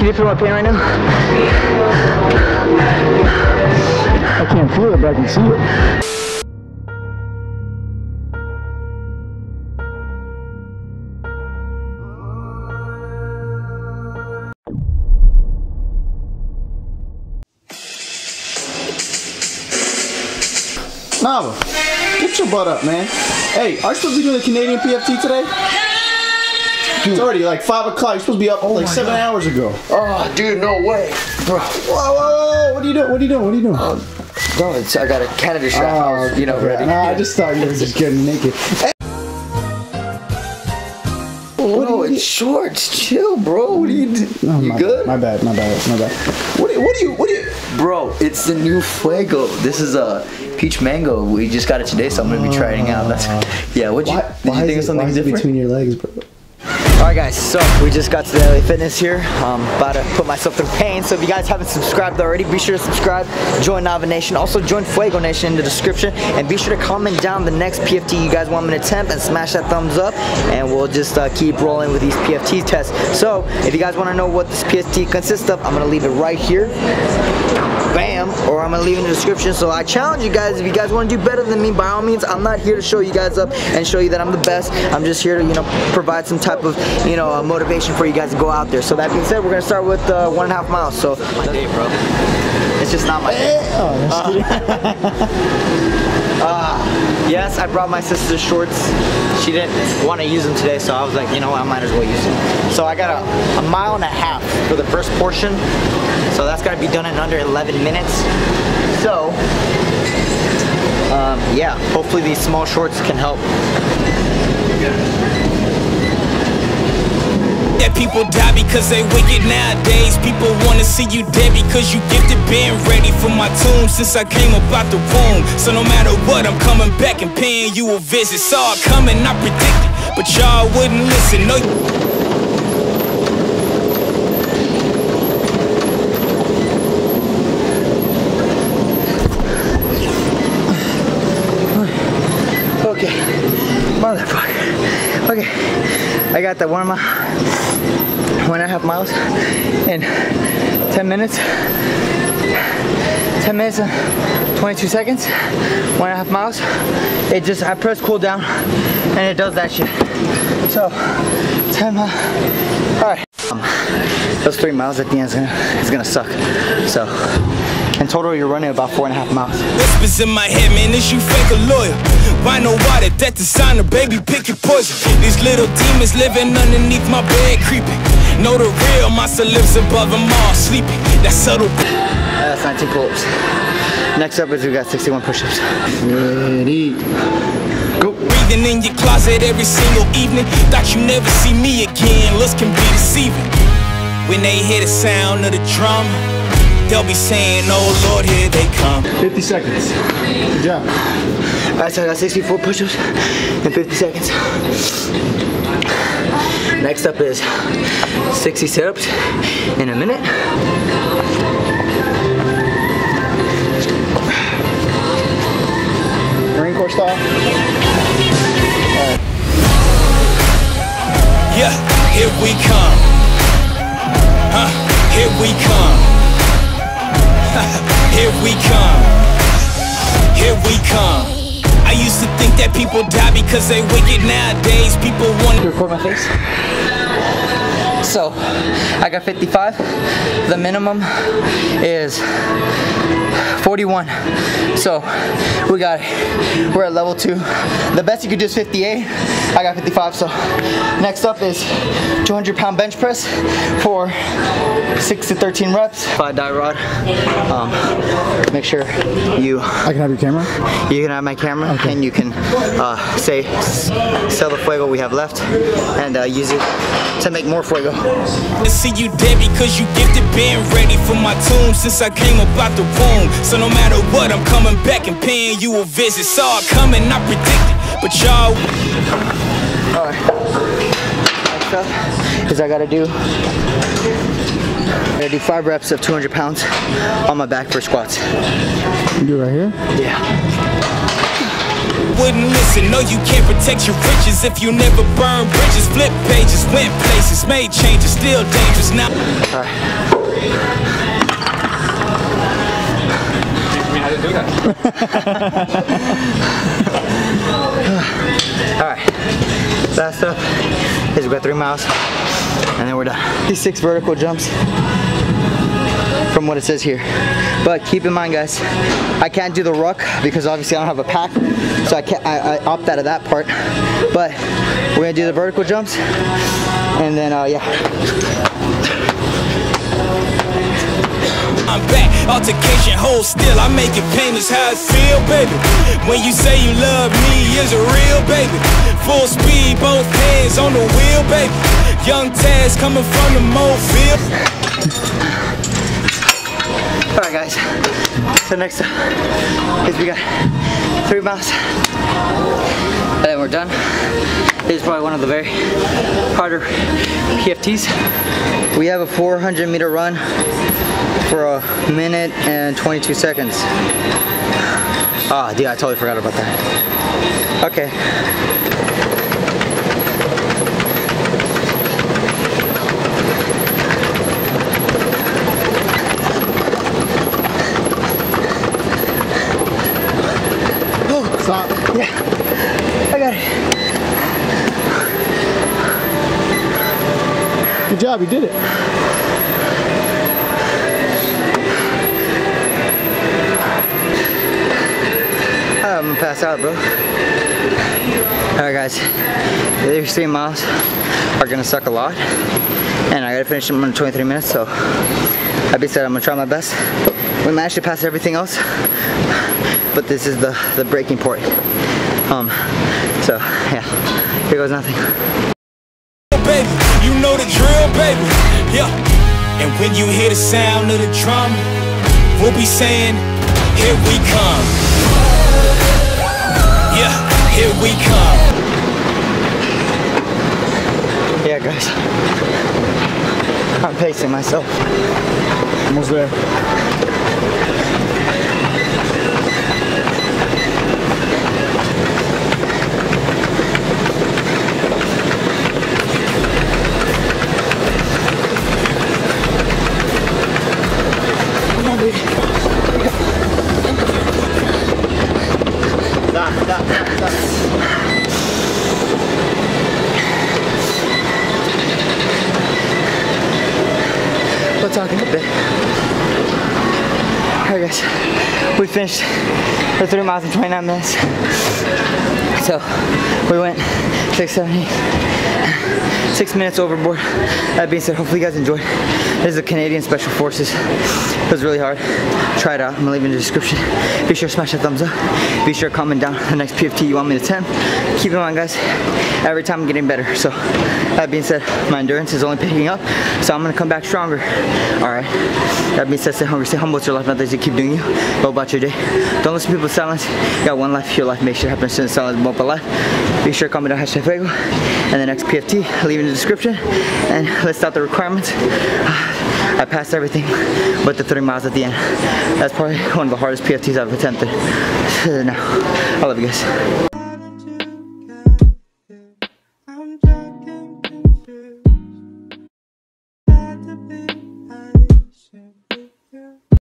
Can you feel my pain right now? I can't feel it, but I can see it. Nova, get your butt up, man. Hey, are you supposed to be doing the Canadian PFT today? Dude. It's already like 5 o'clock. You're supposed to be up like 7 hours ago. Oh, dude, no way. Bro. Whoa, whoa, whoa. What are you doing? What are you doing? What are you doing? No, it's, I got a Canada strap, you know, ready. Nah, I just thought you were just getting naked. Hey. Oh, it's shorts. Chill, bro. What are you doing? Oh, you good? My bad. What do you? Bro, it's the new Fuego. This is a peach mango. We just got it today, so I'm gonna be trying it out. That's yeah. Did you think of something different? Between your legs, bro. All right, guys. So we just got to the LA Fitness here. I'm about to put myself through pain. So if you guys haven't subscribed already, be sure to subscribe. Join Nova Nation. Also join Fuego Nation in the description. And be sure to comment down the next PFT you guys want me to attempt and smash that thumbs up. And we'll just keep rolling with these PFT tests. So if you guys want to know what this PFT consists of, I'm gonna leave it right here. Bam, or I'm gonna leave in the description. So I challenge you guys, if you guys want to do better than me, by all means. I'm not here to show you guys up and show you that I'm the best. I'm just here to, you know, provide some type of, you know, motivation for you guys to go out there. So that being said, we're gonna start with 1.5 miles. So it's my day, bro. It's just not my day. Yes, I brought my sister's shorts. She didn't want to use them today, so I was like, you know what, I might as well use them. So I got a 1.5 miles for the first portion. So that's got to be done in under 11 minutes. So, yeah, hopefully these small shorts can help. That people die because they wicked nowadays. People want to see you dead because you gifted. Been ready for my tomb since I came up out the womb. So no matter what, I'm coming back and paying you a visit. Saw it coming, I predicted, but y'all wouldn't listen. No, motherfucker. Okay, I got the warm up 1.5 miles in 10 minutes. 10 minutes and 22 seconds, 1.5 miles. It just, I press cool down and it does that shit. So, 10 miles. All right. Those 3 miles at the end is gonna suck, so. In total, you're running about 4.5 miles. Whispers in my head, man, is you fake a lawyer? Why no water, that designer, baby, pick your poison. These little demons living underneath my bed, creeping. Know the real, my lives above them all, sleeping. That subtle. That's 19 pull-ups. Next up is we got 61 push-ups. Ready, go. Breathing in your closet every single evening. Thought you never see me again, looks can be deceiving. When they hear the sound of the drum, they'll be saying, oh Lord, here they come. 50 seconds. Good job. All right, so I got 64 push-ups in 50 seconds. Next up is 60 sit-ups in a minute. Marine Corps style. All right. Yeah, here we come. Here we come. Here we come, here we come. I used to think that people die because they wicked nowadays. People want to record my face. So, I got 55. The minimum is 41. So, we got it. We're at level 2. The best you could do is 58. I got 55, so next up is 200-pound bench press for 6 to 13 reps. 5 die rod. Make sure you... I can have your camera? You can have my camera, okay. And you can sell the Fuego we have left and use it to make more Fuego. I see you dead because you gifted, been ready for my tomb since I came up out the womb. So no matter what, I'm coming back and paying you a visit. Saw it coming, I predicted, but y'all... Alright, next up is I gotta do 5 reps of 200 pounds on my back for squats. You do it right here? Yeah. wouldn't listen. No, you can't protect your riches if you never burn bridges. Flip pages, went places, made changes, still dangerous now. All right. Do that. Alright, last up is we got 3 miles and then we're done. These 6 vertical jumps from what it says here. But keep in mind guys, I can't do the ruck because obviously I don't have a pack, so I opt out of that part. But we're gonna do the vertical jumps and then yeah. I'm back, altercation, hold still, I'm making payments, how I feel, baby. When you say you love me, is it real, baby? Full speed, both hands on the wheel, baby. Young Taz coming from the Mo field. Alright guys, so next up is we got 3 miles. And then we're done. This is probably one of the very harder PFTs. We have a 400 meter run for a minute and 22 seconds. Ah, dude, I totally forgot about that. Okay. Oh, stop. Yeah, I got it. Good job, you did it. I'm gonna pass out, bro. Alright guys, these 3 miles are gonna suck a lot. And I gotta finish them in 23 minutes, so like I said, I'm gonna try my best. We managed to pass everything else, but this is the breaking point. So yeah, here goes nothing. Baby, you know the drill, baby. Yeah. And when you hear the sound of the drum, we'll be saying, here we come. Yeah, here we come. Yeah, guys. I'm pacing myself. Almost there. We'll talk in a bit. Alright guys, we finished the 3 miles in 29 minutes. So we went 6 minutes overboard. That being said, hopefully you guys enjoyed. This is the Canadian Special Forces. It was really hard. Try it out. I'm gonna leave it in the description. Be sure to smash that thumbs up. Be sure to comment down the next PFT you want me to attempt. Keep in mind guys, every time I'm getting better. So that being said, my endurance is only picking up. So I'm gonna come back stronger. Alright. That being said, stay hungry, stay humble, it's your life, not that you keep doing you. Go about your day. Don't listen to people's silence. You got one life, your life. Make sure it happens soon. Silence won't be life. Be sure to comment down #Fuego. And the next PFT, I'll leave it in the description and list out the requirements. I passed everything but the 3 miles at the end. That's probably one of the hardest PFTs I've attempted. Now, I love you guys.